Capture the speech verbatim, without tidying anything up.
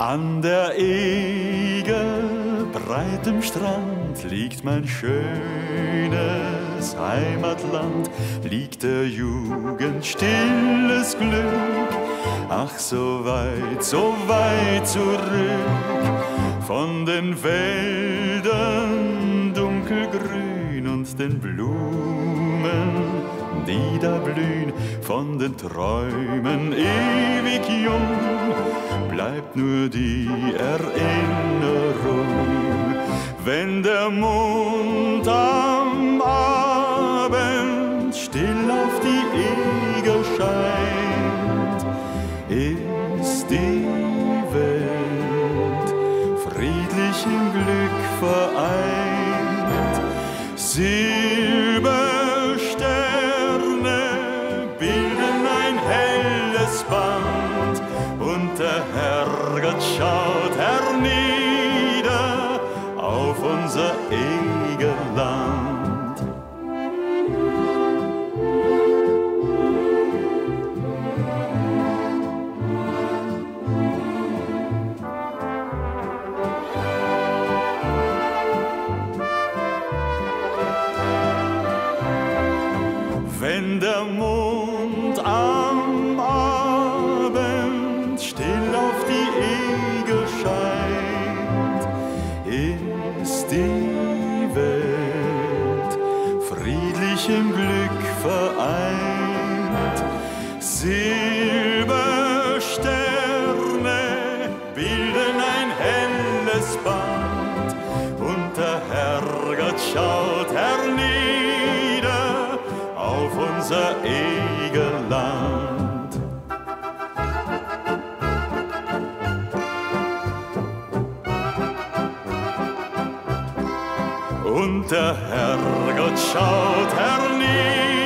An der Eger, breitem Strand, liegt mein schönes Heimatland, liegt der Jugend stilles Glück. Ach, so weit, so weit zurück, von den Feldern dunkelgrün und den Blumen, die da blühen, von den Träumen ewig jung, bleibt nur die Erinnerung. Wenn der Mond am Abend still auf die Eger scheint, ist die Welt friedlich im Glück vereint. Silber Band. Und der Herrgott schaut hernieder auf unser Egerland. Wenn der Mond am Abend still auf die Eger scheint, ist die Welt friedlich im Glück vereint. Silbersterne bilden ein helles Band und der Herrgott schaut hernieder auf unser Egerland. Und der Herrgott schaut hernieder